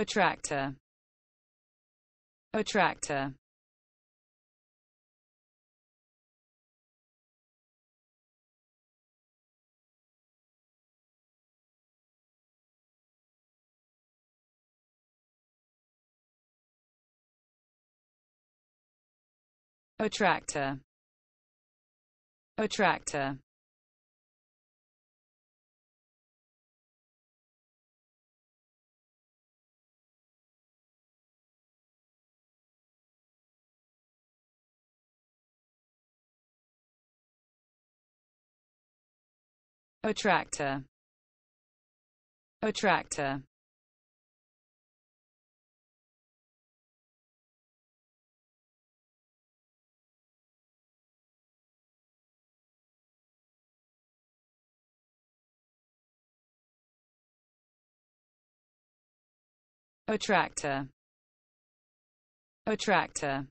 Attractor. Attractor. Attractor. Attractor. Attractor. Attractor. Attractor. Attractor.